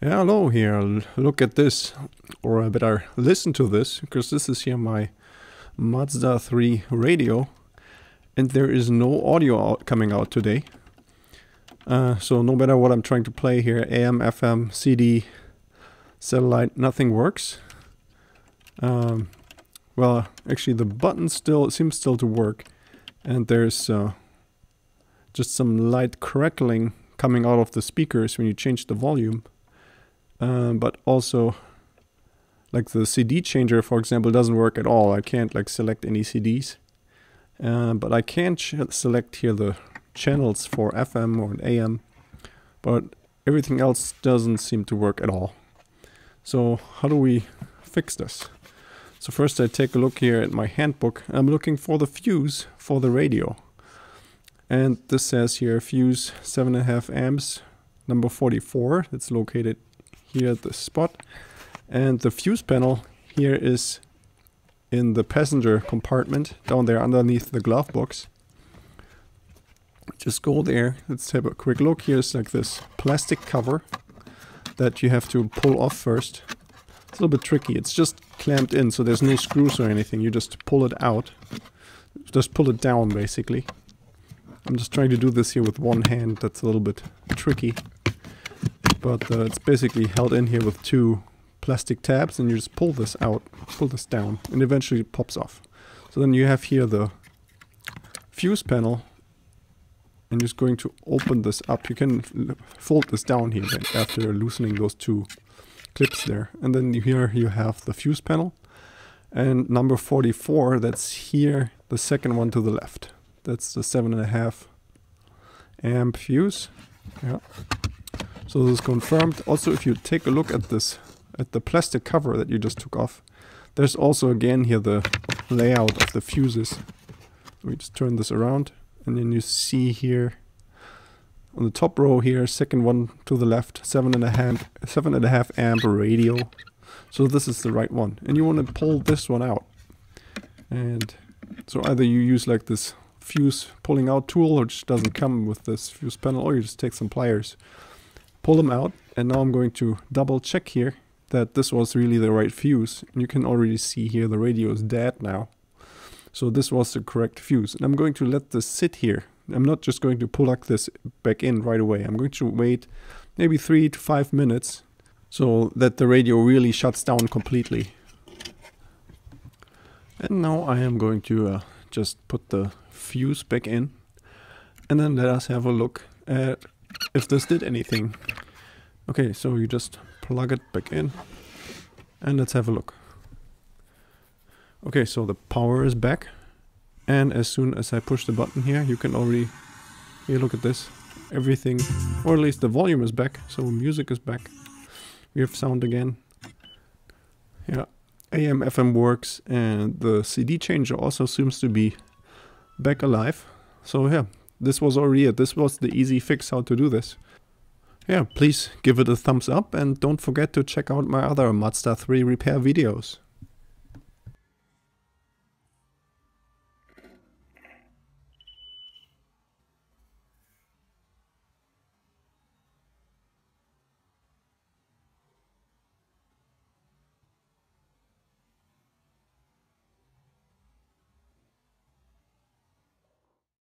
Yeah, hello here, look at this, or better listen to this, because this is here my Mazda 3 radio, and there is no audio coming out today. So no matter what I'm trying to play here, AM, FM, CD, satellite, nothing works. Well, actually the button seems to work, and there's just some light crackling coming out of the speakers when you change the volume. But also, like the CD changer, for example, doesn't work at all. I can't like select any CDs, but I can select here the channels for FM or an AM, but everything else doesn't seem to work at all. So how do we fix this? So first I take a look here at my handbook. I'm looking for the fuse for the radio, and this says here fuse 7.5 amps, number 44. It's located here at the spot, and the fuse panel here is in the passenger compartment down there underneath the glove box. Just go there, let's have a quick look. Here's like this plastic cover that you have to pull off first. It's a little bit tricky, it's just clamped in, so there's no screws or anything. You just pull it out, just pull it down basically. I'm just trying to do this here with one hand, that's a little bit tricky. But it's basically held in here with two plastic tabs, and you just pull this out, pull this down, and eventually it pops off. So then you have here the fuse panel, and just going to open this up. You can fold this down here then, after loosening those two clips there. And then here you have the fuse panel, and number 44, that's here, the second one to the left. That's the 7.5 amp fuse. Yeah. So this is confirmed. Also, if you take a look at this, at the plastic cover that you just took off, there's also again here the layout of the fuses. We just turn this around, and then you see here on the top row here, second one to the left, 7.5 amp radio. So this is the right one, and you want to pull this one out. And so either you use like this fuse pulling out tool, which doesn't come with this fuse panel, or you just take some pliers. Pull them out, and now I'm going to double check here that this was really the right fuse, and you can already see here the radio is dead now. So this was the correct fuse, and I'm going to let this sit here. I'm not just going to plug this back in right away. I'm going to wait maybe 3 to 5 minutes so that the radio really shuts down completely. And now I am going to just put the fuse back in, and then let us have a look at if this did anything. Okay, so you just plug it back in, and let's have a look. Okay, so the power is back, and as soon as I push the button here, you can already, here, look at this, everything, or at least the volume is back, so music is back. We have sound again. Yeah, AM, FM works, and the CD changer also seems to be back alive. So yeah, this was already it. This was the easy fix how to do this. Yeah, please give it a thumbs up, and don't forget to check out my other Mazda 3 repair videos.